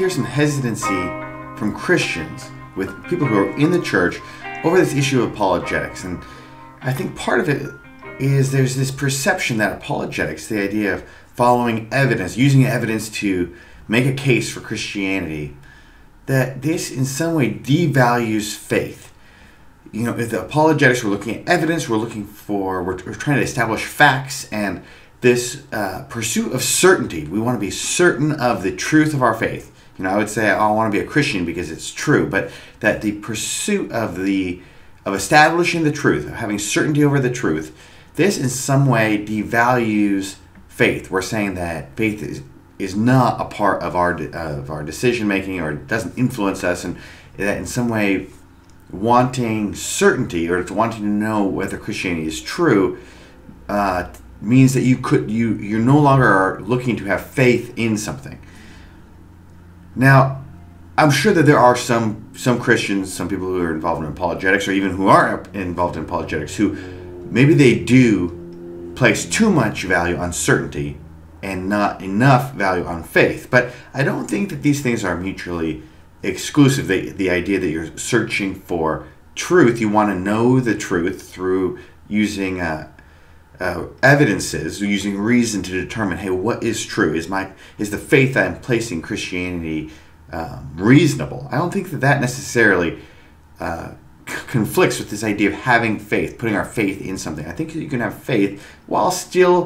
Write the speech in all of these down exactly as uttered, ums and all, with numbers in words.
hear some hesitancy from Christians, with people who are in the church, over this issue of apologetics. And I think part of it is there's this perception that apologetics, the idea of following evidence, using evidence to make a case for Christianity, that this in some way devalues faith. You know, if the apologetics, we're looking at evidence, we're looking for, we're, we're trying to establish facts, and this uh, pursuit of certainty. We want to be certain of the truth of our faith. You know, I would say, oh, I want to be a Christian because it's true, but that the pursuit of the of establishing the truth, of having certainty over the truth, this in some way devalues faith. We're saying that faith is, is not a part of our of our decision making, or doesn't influence us, and that in some way wanting certainty, or wanting to know whether Christianity is true, uh, means that you could you you're no longer are looking to have faith in something. Now, I'm sure that there are some some Christians, some people who are involved in apologetics, or even who aren't involved in apologetics, who maybe they do place too much value on certainty and not enough value on faith. But I don't think that these things are mutually exclusive. The, the idea that you're searching for truth, you want to know the truth through using uh, uh, evidences, using reason to determine, hey, what is true? Is my is the faith that I'm placing Christianity um, reasonable? I don't think that that necessarily uh, c conflicts with this idea of having faith, putting our faith in something. I think you can have faith while still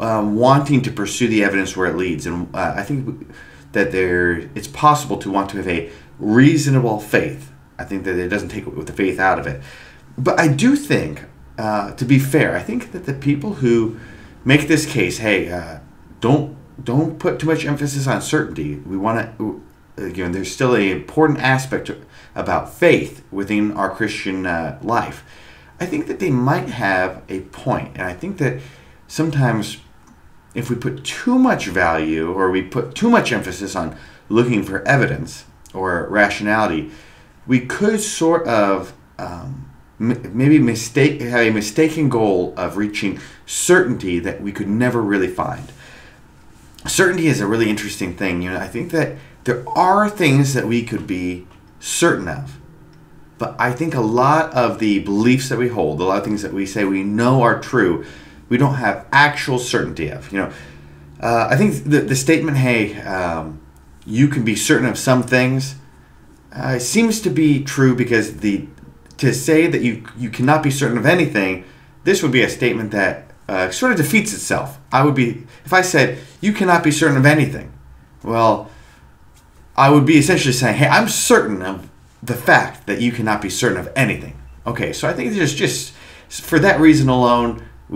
Uh, wanting to pursue the evidence where it leads, and uh, I think that there it's possible to want to have a reasonable faith. I think that it doesn't take the faith out of it, but I do think, uh, to be fair, I think that the people who make this case, hey, uh, don't don't put too much emphasis on certainty. We want to, again, there's still an important aspect to, about faith within our Christian uh, life. I think that they might have a point, and I think that sometimes, if we put too much value, or we put too much emphasis on looking for evidence or rationality, we could sort of um, maybe mistake have a mistaken goal of reaching certainty that we could never really find. Certainty is a really interesting thing. You know, I think that there are things that we could be certain of, but I think a lot of the beliefs that we hold, a lot of things that we say we know are true, we don't have actual certainty of. You know, uh, I think the, the statement, hey, um, you can be certain of some things, uh, seems to be true, because the to say that you, you cannot be certain of anything, this would be a statement that uh, sort of defeats itself. I would be, if I said, you cannot be certain of anything, well, I would be essentially saying, hey, I'm certain of the fact that you cannot be certain of anything. Okay, so I think there's just, for that reason alone,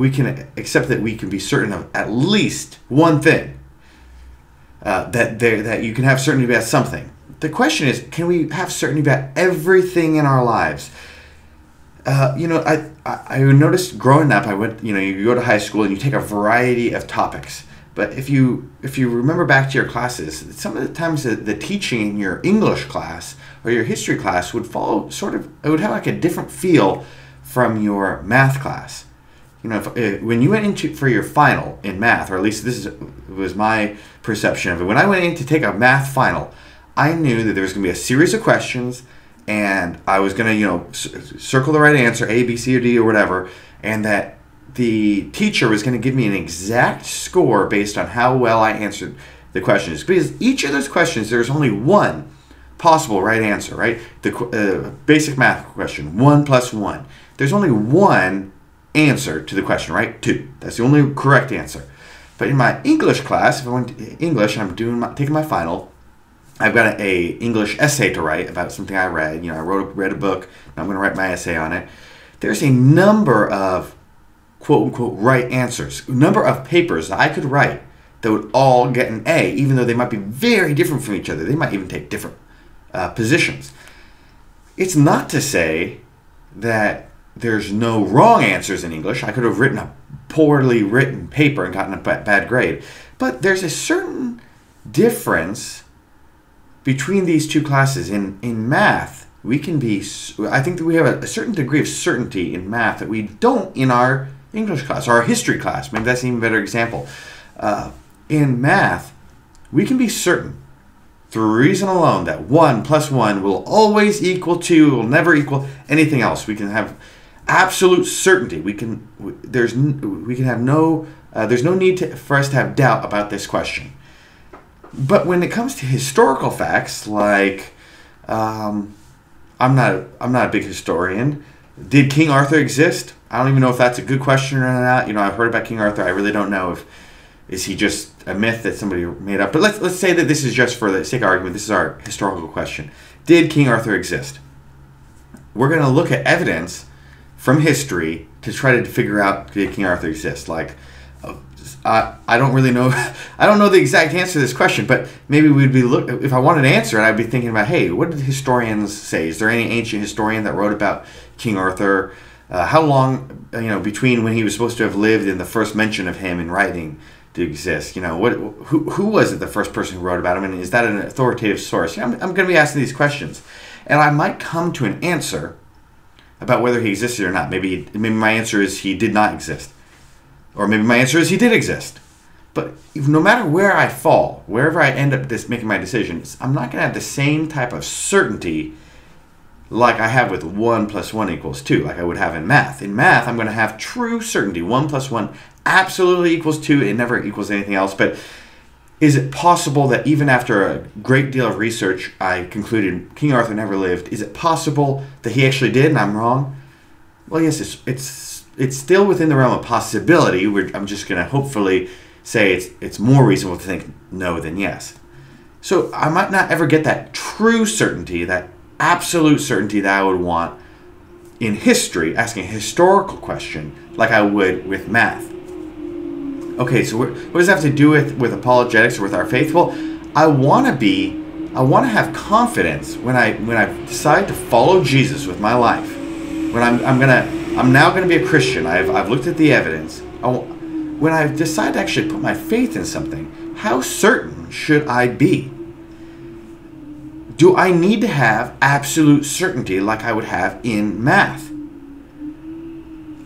we can accept that we can be certain of at least one thing, uh, that there that you can have certainty about something. The question is, can we have certainty about everything in our lives? Uh, you know, I, I I noticed growing up, I went, you know, you go to high school and you take a variety of topics. But if you if you remember back to your classes, some of the times the, the teaching in your English class or your history class would follow sort of, it would have like a different feel from your math class. You know, if, uh, when you went into for your final in math, or at least this is, was my perception of it, when I went in to take a math final, I knew that there was going to be a series of questions, and I was going to, you know, circle the right answer, A, B, C, or D, or whatever, and that the teacher was going to give me an exact score based on how well I answered the questions. Because each of those questions, there's only one possible right answer, right? The uh, basic math question, one plus one. There's only one answer to the question, right? Two. That's the only correct answer. But in my English class, if I went to English, I'm doing my, taking my final, I've got a, a English essay to write about something I read. You know, I wrote read a book, and I'm going to write my essay on it. There's a number of quote-unquote right answers, number of papers that I could write that would all get an A, even though they might be very different from each other. They might even take different uh, positions. It's not to say that there's no wrong answers in English. I could have written a poorly written paper and gotten a bad grade. But there's a certain difference between these two classes. In, in math, we can be, I think that we have a, a certain degree of certainty in math that we don't in our English class, or our history class. Maybe that's an even better example. Uh, in math, we can be certain through reason alone that one plus one will always equal two, will never equal anything else. We can have absolute certainty. We can we, there's we can have no uh, there's no need to, for us to have doubt about this question. But when it comes to historical facts, like um, I'm not I'm not a big historian. Did King Arthur exist? I don't even know if that's a good question or not. You know, I've heard about King Arthur. I really don't know if is he just a myth that somebody made up. But let's let's say that this is just for the sake of argument. This is our historical question. Did King Arthur exist? We're going to look at evidence from history to try to figure out did King Arthur exist. Like, uh, I don't really know. I don't know the exact answer to this question, but maybe we'd be look if I wanted to answer it, I'd be thinking about, hey, what did historians say? Is there any ancient historian that wrote about King Arthur? Uh, how long, you know, between when he was supposed to have lived and the first mention of him in writing to exist? You know, what? Who, who was it? The first person who wrote about him, and is that an authoritative source? You know, I'm, I'm going to be asking these questions, and I might come to an answer about whether he existed or not. Maybe, maybe my answer is he did not exist, or maybe my answer is he did exist. But no matter where I fall, wherever I end up this making my decisions, I'm not going to have the same type of certainty like I have with one plus one equals two, like I would have in math. In math, I'm going to have true certainty. One plus one absolutely equals two. It never equals anything else. But is it possible that even after a great deal of research, I concluded King Arthur never lived? Is it possible that he actually did and I'm wrong? Well, yes, it's it's, it's still within the realm of possibility. We're, I'm just going to hopefully say it's, it's more reasonable to think no than yes. So I might not ever get that true certainty, that absolute certainty that I would want in history, asking a historical question, like I would with math. Okay, so what does that have to do with, with apologetics or with our faith? Well, I want to be, I want to have confidence when I when I decide to follow Jesus with my life. When I'm I'm gonna I'm now gonna be a Christian. I've I've looked at the evidence. I, when I decide to actually put my faith in something, how certain should I be? Do I need to have absolute certainty like I would have in math?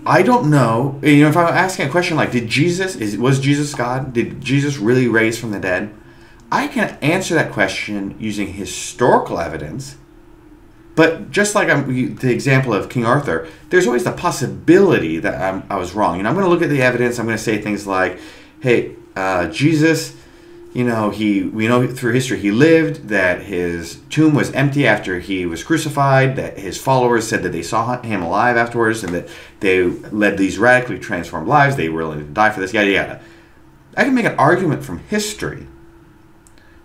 I don't know. You know, if I'm asking a question like, "Did Jesus is was Jesus God? Did Jesus really raise from the dead?" I can answer that question using historical evidence. But just like I'm, the example of King Arthur, there's always the possibility that I'm, I was wrong. You know, I'm going to look at the evidence. I'm going to say things like, "Hey, uh, Jesus." You know, he, we know through history he lived, that his tomb was empty after he was crucified, that his followers said that they saw him alive afterwards, and that they led these radically transformed lives, they were willing to die for this, yada, yada. I can make an argument from history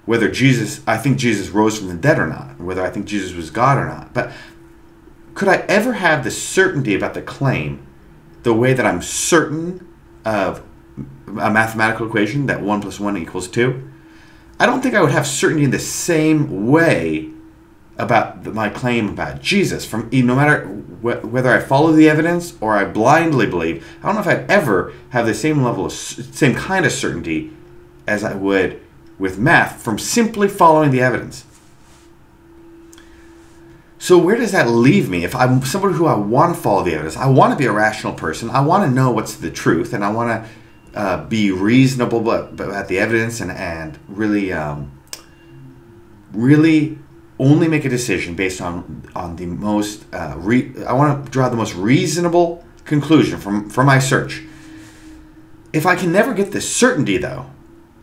whether Jesus, I think Jesus rose from the dead or not, whether I think Jesus was God or not. But could I ever have the certainty about the claim the way that I'm certain of a mathematical equation that one plus one equals two? I don't think I would have certainty in the same way about the, my claim about Jesus. From no matter wh whether I follow the evidence or I blindly believe, I don't know if I'd ever have the same level of same kind of certainty as I would with math from simply following the evidence. So where does that leave me? If I'm somebody who I want to follow the evidence, I want to be a rational person, I want to know what's the truth, and I want to Uh, be reasonable but, but at the evidence and, and really um, really only make a decision based on on the most uh, re I want to draw the most reasonable conclusion from, from my search. If I can never get the certainty though,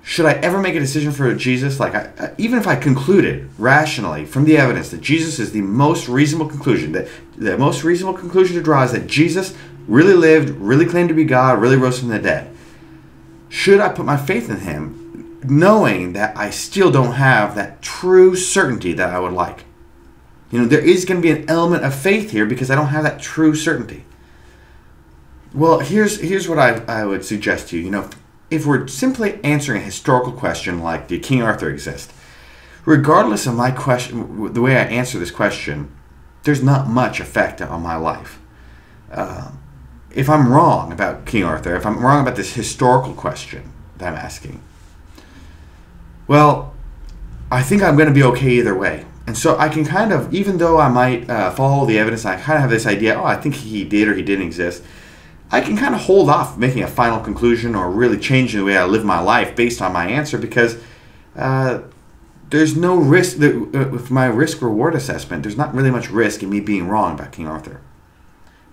should I ever make a decision for Jesus? Like I, even if I concluded rationally from the evidence that Jesus is the most reasonable conclusion, that the most reasonable conclusion to draw is that Jesus really lived, really claimed to be God, really rose from the dead, should I put my faith in him, knowing that I still don't have that true certainty that I would like? You know, there is going to be an element of faith here because I don't have that true certainty. Well, here's here's what I, I would suggest to you. You know, if we're simply answering a historical question like, did King Arthur exist? Regardless of my question, the way I answer this question, there's not much effect on my life. Um, If I'm wrong about King Arthur, if I'm wrong about this historical question that I'm asking, well, I think I'm going to be okay either way. And so I can kind of, even though I might uh, follow the evidence, I kind of have this idea, oh, I think he did or he didn't exist, I can kind of hold off making a final conclusion or really changing the way I live my life based on my answer because uh, There's no risk that, uh, with my risk-reward assessment, there's not really much risk in me being wrong about King Arthur.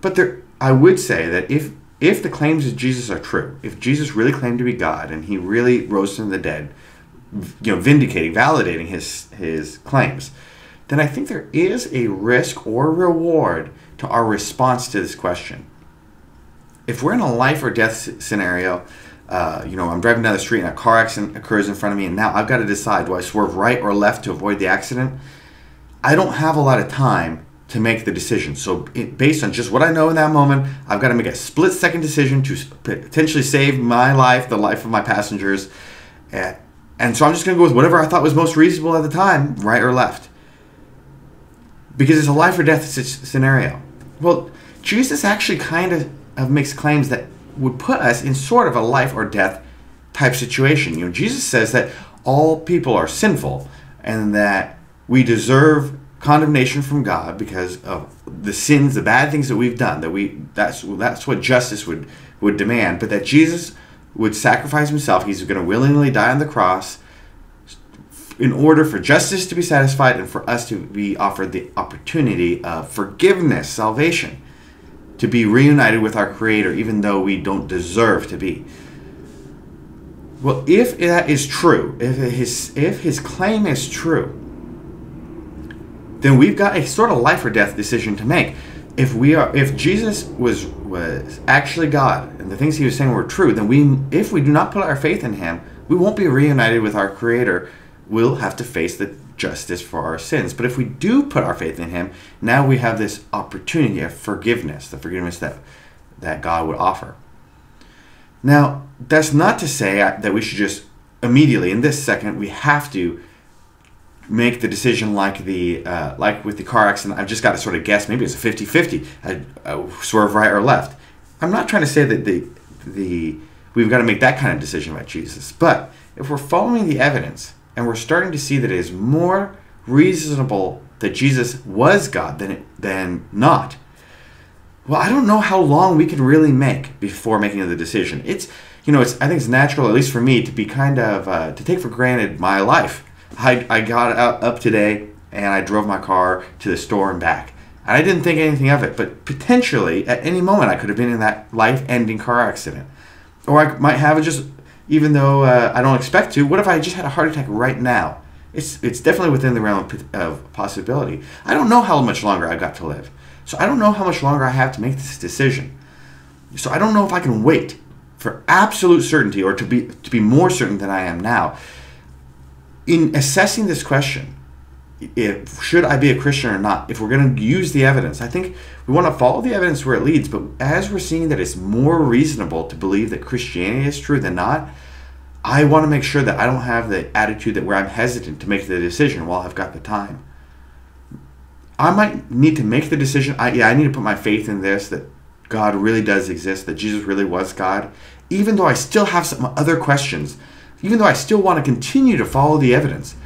But there, I would say that if, if the claims of Jesus are true, if Jesus really claimed to be God and he really rose from the dead, you know, vindicating, validating his, his claims, then I think there is a risk or reward to our response to this question. If we're in a life or death scenario, Uh, you know, I'm driving down the street and a car accident occurs in front of me, and now I've got to decide, do I swerve right or left to avoid the accident? I don't have a lot of time to make the decision. So it, based on just what I know in that moment, I've got to make a split-second decision to potentially save my life, the life of my passengers. And, and so I'm just going to go with whatever I thought was most reasonable at the time, right or left. Because it's a life or death scenario. Well, Jesus actually kind of, of makes claims that would put us in sort of a life or death type situation. You know, Jesus says that all people are sinful and that we deserve condemnation from God because of the sins, the bad things that we've done, that we that's that's what justice would would demand, but that Jesus would sacrifice himself. He's going to willingly die on the cross in order for justice to be satisfied and for us to be offered the opportunity of forgiveness, salvation, to be reunited with our Creator, even though we don't deserve to be. Well, if that is true, if his, if his claim is true, then we've got a sort of life or death decision to make. If we are, if Jesus was, was actually God, and the things he was saying were true, then we, if we do not put our faith in him, we won't be reunited with our Creator. We'll have to face the justice for our sins. But if we do put our faith in him, now we have this opportunity of forgiveness, the forgiveness that that God would offer. Now, that's not to say that we should just immediately, in this second, we have to make the decision like the uh, like with the car accident. I've just got to sort of guess, maybe it's a fifty fifty, I, I swerve right or left. I'm not trying to say that the the we've got to make that kind of decision about Jesus, but if we're following the evidence, and we're starting to see that it is more reasonable that Jesus was God than, it, than not. Well, I don't know how long we can really make before making the decision. It's, you know, it's, I think it's natural, at least for me, to be kind of, uh, to take for granted my life. I, I got out, up today and I drove my car to the store and back. And I didn't think anything of it, but potentially at any moment I could have been in that life-ending car accident. Or I might have just... even though uh, I don't expect to, what if I just had a heart attack right now? It's, it's definitely within the realm of, of possibility. I don't know how much longer I've got to live. So I don't know how much longer I have to make this decision. So I don't know if I can wait for absolute certainty or to be, to be more certain than I am now. In assessing this question, if, should I be a Christian or not, if we're going to use the evidence, I think we want to follow the evidence where it leads, but as we're seeing that it's more reasonable to believe that Christianity is true than not, I want to make sure that I don't have the attitude that where I'm hesitant to make the decision while I've got the time. I might need to make the decision, I, yeah, I need to put my faith in this, that God really does exist, that Jesus really was God, even though I still have some other questions, even though I still want to continue to follow the evidence.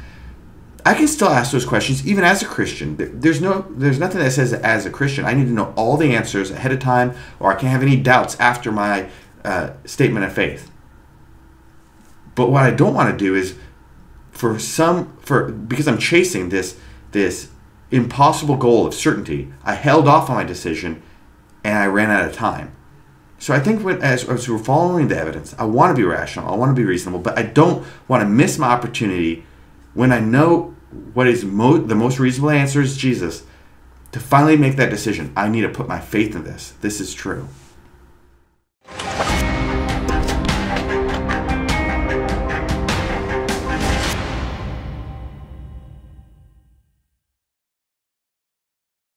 I can still ask those questions even as a Christian. There's no, there's nothing that says that as a Christian I need to know all the answers ahead of time, or I can't have any doubts after my uh, statement of faith. But what I don't want to do is, for some, for because I'm chasing this this impossible goal of certainty, I held off on my decision and I ran out of time. So I think when, as, as we're following the evidence, I want to be rational, I want to be reasonable, but I don't want to miss my opportunity when I know what is mo the most reasonable answer is Jesus, to finally make that decision. I need to put my faith in this. This is true.